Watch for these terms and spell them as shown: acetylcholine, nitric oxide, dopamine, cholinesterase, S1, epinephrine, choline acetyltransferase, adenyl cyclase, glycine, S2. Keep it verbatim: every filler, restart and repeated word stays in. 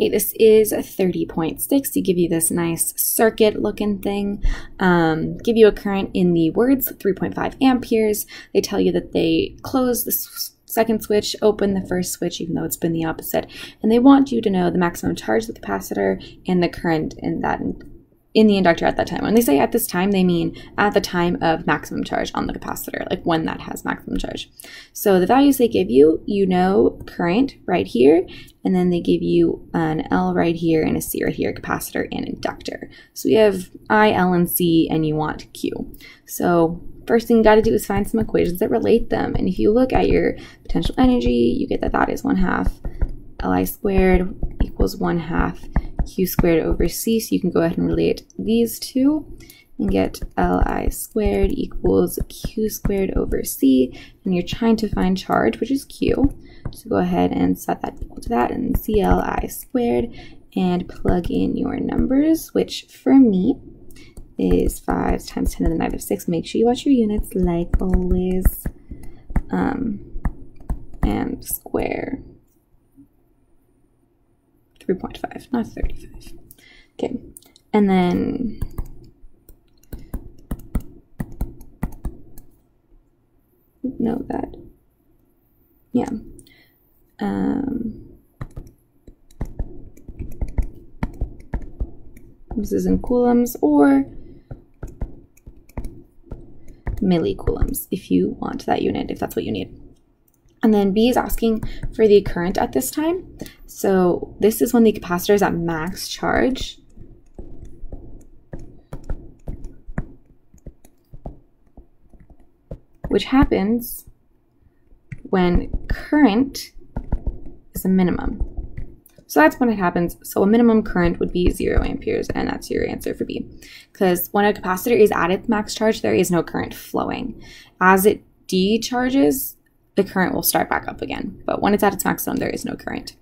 Okay, this is a thirty point six to give you this nice circuit looking thing. Um, give you a current in the words, three point five amperes. They tell you that they close the second switch, open the first switch, even though it's been the opposite. And they want you to know the maximum charge of the capacitor and the current in that in the inductor at that time. When they say at this time, they mean at the time of maximum charge on the capacitor, like when that has maximum charge. So the values they give you, you know, current right here, and then they give you an L right here and a C right here, capacitor and inductor. So we have I, L, and C, and you want Q. So first thing you got to do is find some equations that relate them. And if you look at your potential energy, you get that that is one half Li squared equals one half Q squared over C. So you can go ahead and relate these two and get Li squared equals Q squared over C. And you're trying to find charge, which is Q. So go ahead and set that equal to that and C L I squared and plug in your numbers, which for me is five times ten to the negative six. Make sure you watch your units like always. Um, and square three point five, not thirty-five. Okay, and then no, that, yeah. Um, this is in coulombs or millicoulombs if you want that unit, if that's what you need. And then B is asking for the current at this time. So this is when the capacitor is at max charge. Which happens when current is a minimum. So that's when it happens. So a minimum current would be zero amperes, and that's your answer for B. Because when a capacitor is at its max charge, there is no current flowing. As it decharges, the current will start back up again. But when it's at its maximum, there is no current.